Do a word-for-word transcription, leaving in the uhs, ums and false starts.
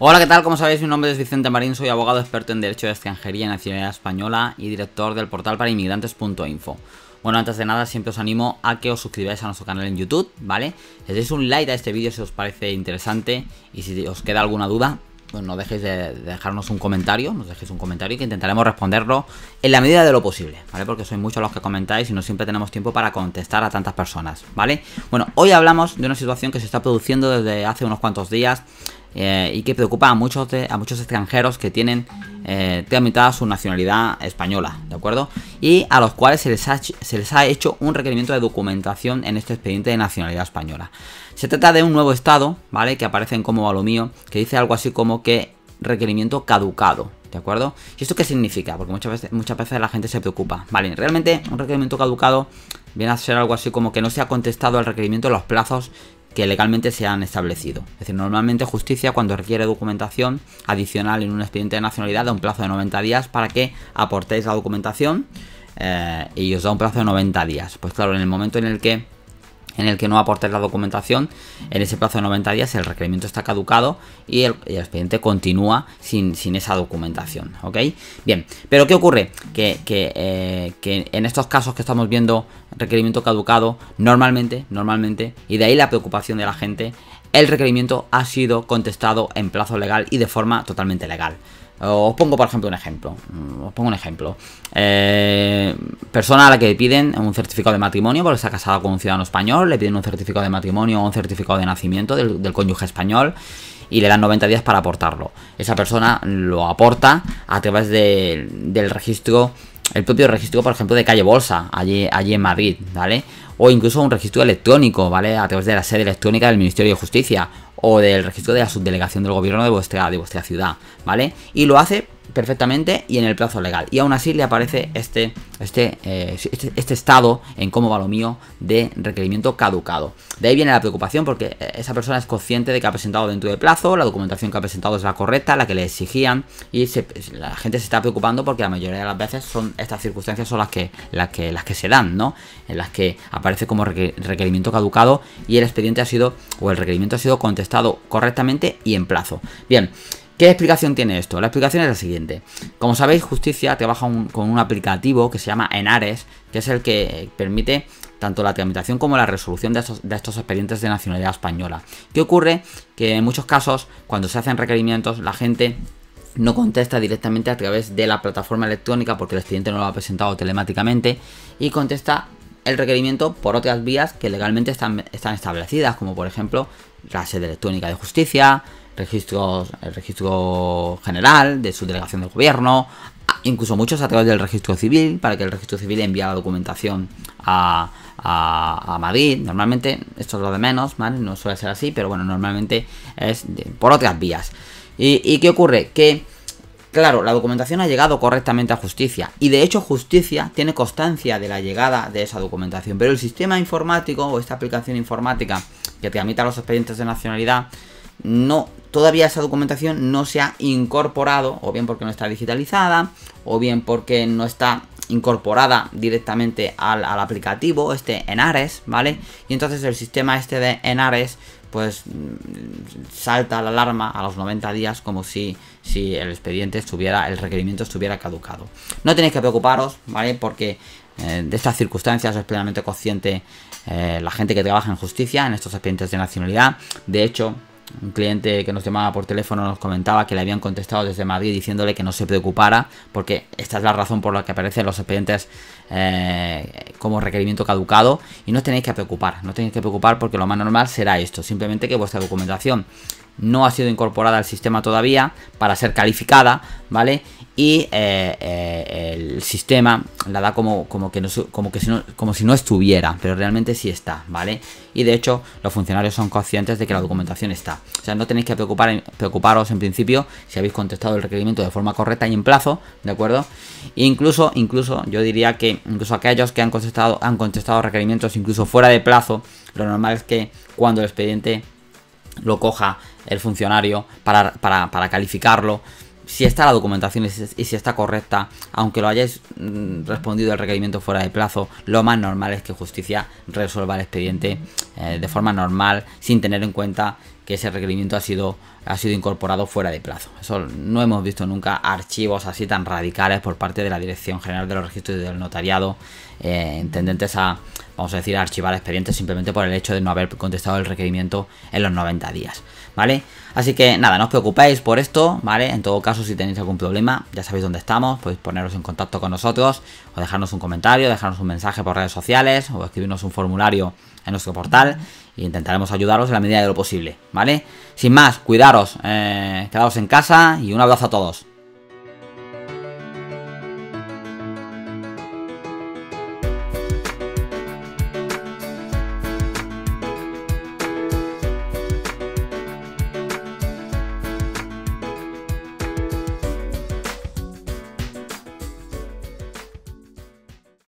Hola, ¿qué tal? Como sabéis, mi nombre es Vicente Marín, soy abogado experto en Derecho de Extranjería y Nacionalidad Española y director del portal para inmigrantes punto info. Bueno, antes de nada, siempre os animo a que os suscribáis a nuestro canal en YouTube, ¿vale? Les deis un like a este vídeo si os parece interesante y si os queda alguna duda, pues no dejéis de dejarnos un comentario, nos dejéis un comentario y que intentaremos responderlo en la medida de lo posible, ¿vale? Porque sois muchos los que comentáis y no siempre tenemos tiempo para contestar a tantas personas, ¿vale? Bueno, hoy hablamos de una situación que se está produciendo desde hace unos cuantos días Eh, y que preocupa a muchos, de, a muchos extranjeros que tienen eh, tramitada su nacionalidad española, ¿de acuerdo? Y a los cuales se les, ha, se les ha hecho un requerimiento de documentación en este expediente de nacionalidad española. Se trata de un nuevo estado, ¿vale? Que aparece en Cómo va lo mío, que dice algo así como que requerimiento caducado, ¿de acuerdo? ¿Y esto qué significa? Porque muchas veces, muchas veces la gente se preocupa, ¿vale? Realmente un requerimiento caducado viene a ser algo así como que no se ha contestado al requerimiento en los plazos que legalmente se han establecido. Es decir, normalmente justicia cuando requiere documentación adicional en un expediente de nacionalidad da un plazo de noventa días para que aportéis la documentación eh, y os da un plazo de noventa días. Pues claro, en el momento en el que en el que no aportéis la documentación, en ese plazo de noventa días el requerimiento está caducado y el, el expediente continúa sin, sin esa documentación, ¿ok? Bien, pero ¿qué ocurre? Que, que, eh, que en estos casos que estamos viendo requerimiento caducado, normalmente, normalmente, y de ahí la preocupación de la gente, el requerimiento ha sido contestado en plazo legal y de forma totalmente legal. Os pongo, por ejemplo, un ejemplo. Os pongo un ejemplo. Eh, persona a la que le piden un certificado de matrimonio porque está casada con un ciudadano español, le piden un certificado de matrimonio o un certificado de nacimiento del, del cónyuge español y le dan noventa días para aportarlo. Esa persona lo aporta a través de, del registro, el propio registro, por ejemplo, de Calle Bolsa, allí, allí en Madrid, ¿vale? O incluso un registro electrónico, ¿vale? A través de la sede electrónica del Ministerio de Justicia o del registro de la subdelegación del gobierno de vuestra, de vuestra ciudad, ¿vale? Y lo hace perfectamente y en el plazo legal. Y aún así le aparece este, este, eh, este, este estado en Cómo va lo mío de requerimiento caducado. De ahí viene la preocupación porque esa persona es consciente de que ha presentado dentro de plazo, la documentación que ha presentado es la correcta, la que le exigían, y se, la gente se está preocupando porque la mayoría de las veces son estas circunstancias son las que, las que, las que se dan, ¿no? En las que aparece como requerimiento caducado y el expediente ha sido, o el requerimiento ha sido contestado correctamente y en plazo. Bien. ¿Qué explicación tiene esto? La explicación es la siguiente. Como sabéis, Justicia trabaja un, con un aplicativo que se llama INARES, que es el que permite tanto la tramitación como la resolución de estos, de estos expedientes de nacionalidad española. ¿Qué ocurre? Que en muchos casos, cuando se hacen requerimientos, la gente no contesta directamente a través de la plataforma electrónica porque el expediente no lo ha presentado telemáticamente y contesta el requerimiento por otras vías que legalmente están, están establecidas, como por ejemplo la sede electrónica de Justicia, registros, el registro general de su delegación del gobierno, incluso muchos a través del registro civil, para que el registro civil envíe la documentación a, a, a Madrid. Normalmente, esto es lo de menos, ¿vale? No suele ser así, pero bueno, normalmente es de, por otras vías. ¿Y, y qué ocurre? Que, claro, la documentación ha llegado correctamente a Justicia y de hecho Justicia tiene constancia de la llegada de esa documentación, pero el sistema informático o esta aplicación informática que tramita los expedientes de nacionalidad, no, todavía esa documentación no se ha incorporado, o bien porque no está digitalizada, o bien porque no está incorporada directamente al, al aplicativo, este INARES, ¿vale? Y entonces el sistema este de INARES, pues salta la alarma a los noventa días como si, si el expediente estuviera, el requerimiento estuviera caducado. No tenéis que preocuparos, ¿vale? Porque eh, de estas circunstancias es plenamente consciente eh, la gente que trabaja en Justicia, en estos expedientes de nacionalidad. De hecho, un cliente que nos llamaba por teléfono nos comentaba que le habían contestado desde Madrid diciéndole que no se preocupara porque esta es la razón por la que aparecen los expedientes eh, como requerimiento caducado y no os tenéis que preocupar, no tenéis que preocupar porque lo más normal será esto, simplemente que vuestra documentación no ha sido incorporada al sistema todavía para ser calificada, ¿vale? Y eh, eh, el sistema la da como, como, que no, como, que si no, como si no estuviera, pero realmente sí está, ¿vale? Y de hecho los funcionarios son conscientes de que la documentación está. O sea, no tenéis que preocupar, preocuparos en principio si habéis contestado el requerimiento de forma correcta y en plazo, ¿de acuerdo? E incluso, incluso, yo diría que incluso aquellos que han contestado, han contestado requerimientos incluso fuera de plazo, lo normal es que cuando el expediente lo coja el funcionario para, para, para calificarlo, si está la documentación y si está correcta, aunque lo hayáis respondido el requerimiento fuera de plazo, lo más normal es que Justicia resuelva el expediente eh, de forma normal, sin tener en cuenta que ese requerimiento ha sido, ha sido incorporado fuera de plazo. Eso no hemos visto nunca archivos así tan radicales por parte de la Dirección General de los Registros y del Notariado, eh, tendentes a, vamos a decir, a archivar expedientes simplemente por el hecho de no haber contestado el requerimiento en los noventa días, ¿vale? Así que nada, no os preocupéis por esto, ¿vale? En todo caso, si tenéis algún problema, ya sabéis dónde estamos, podéis poneros en contacto con nosotros, o dejarnos un comentario, dejarnos un mensaje por redes sociales, o escribirnos un formulario en nuestro portal, e intentaremos ayudaros en la medida de lo posible, ¿vale? Sin más, cuidaros, eh, quedaos en casa y un abrazo a todos.